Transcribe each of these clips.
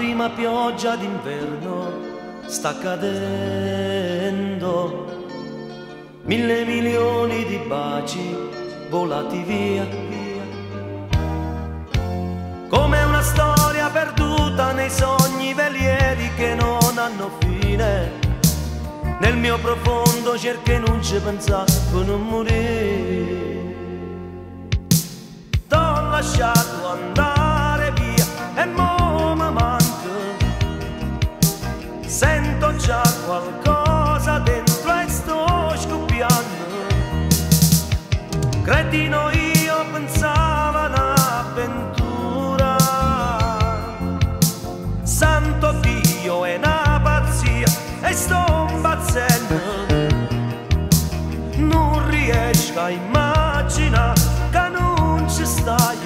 prima pioggia d'inverno sta cadendo, 1.000 milioni di baci volati via, come una storia perduta nei sogni velieri che non hanno fine. Nel mio profondo cerco in un ci pensare per non morire. T'ho lasciato andare via e mo' mi manca. Sento già qualcosa dentro e sto scoppiando. Cretino io pensavo all'avventura. Santo Dio è una pazzia e sto non riesco a immaginare che non ci stai.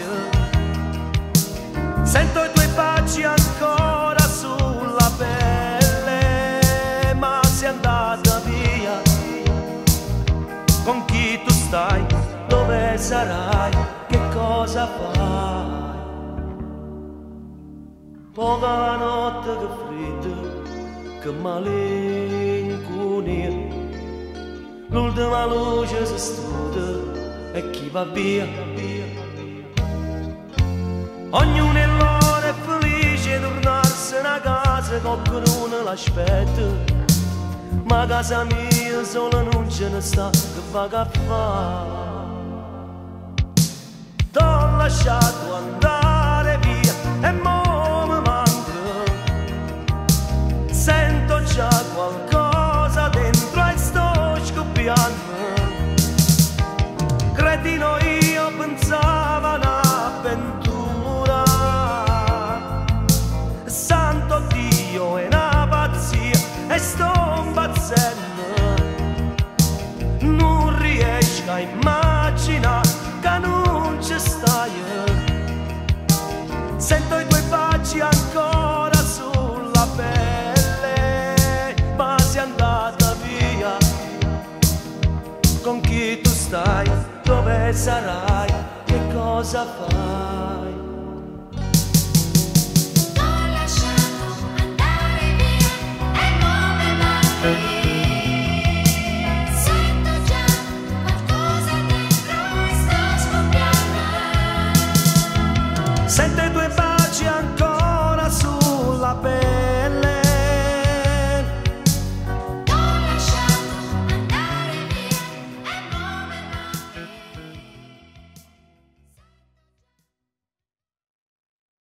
Sento i tuoi baci ancora sulla pelle, ma sei andata via. Con chi tu stai, dove sarai, che cosa fai? Povera notte che fredda, che male. L'ultima luce si studia e chi va via. Ognuno è l'ora è felice tornarsene a casa, qualcuno l'aspetta, ma a casa mia sola non ce ne sta che va a fare. T'ho lasciato andare via e mo' mi manca. Sento già qualcosa dentro e sto scoppiando. Cretino io pensavo all'avventura. Santo Dio è una pazzia e sto impazzendo. Non riesco a immaginare che non ci stai. Sento i tuoi baci ancora sulla pelle. Con chi tu stai, dove sarai, che cosa fai?